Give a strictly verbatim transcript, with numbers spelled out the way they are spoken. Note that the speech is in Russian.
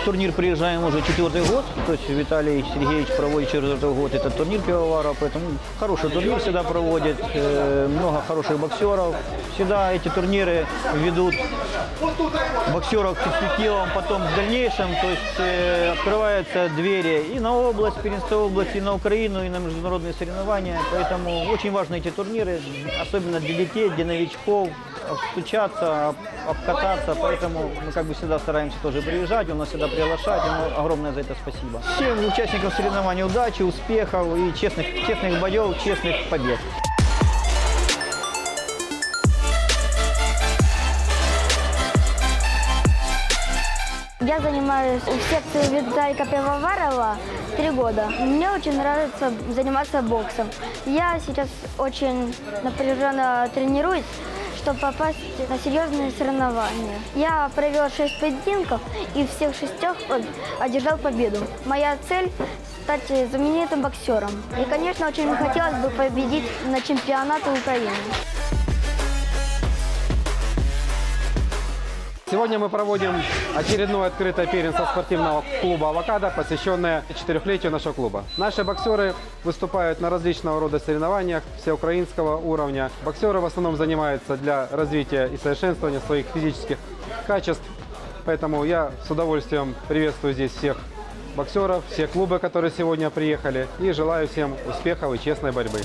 этот турнир приезжаем уже четвертый год, то есть Виталий Сергеевич проводит четвертый год этот турнир пивоваров, поэтому хороший турнир всегда проводит, много хороших боксеров. Всегда эти турниры ведут боксеров к перспективам, потом в дальнейшем, то есть открываются двери и на область, Пиринской области, и на Украину, и на международные соревнования, поэтому очень важны эти турниры, особенно для детей, для новичков, стучаться, обкататься, поэтому мы как бы всегда стараемся тоже приезжать, у нас всегда приглашать, ему огромное за это спасибо. Всем участникам соревнований удачи, успехов и честных, честных боев, честных побед. Я занимаюсь в секции Виталика Пивоварова три года. Мне очень нравится заниматься боксом. Я сейчас очень напряженно тренируюсь, чтобы попасть на серьезные соревнования. Я провел шесть поединков и в всех шестях одержал победу. Моя цель – стать знаменитым боксером. И, конечно, очень хотелось бы победить на чемпионате Украины. Сегодня мы проводим очередное открытое пиршество спортивного клуба «Авокадо», посвященное четырехлетию нашего клуба. Наши боксеры выступают на различного рода соревнованиях всеукраинского уровня. Боксеры в основном занимаются для развития и совершенствования своих физических качеств. Поэтому я с удовольствием приветствую здесь всех боксеров, все клубы, которые сегодня приехали, и желаю всем успехов и честной борьбы.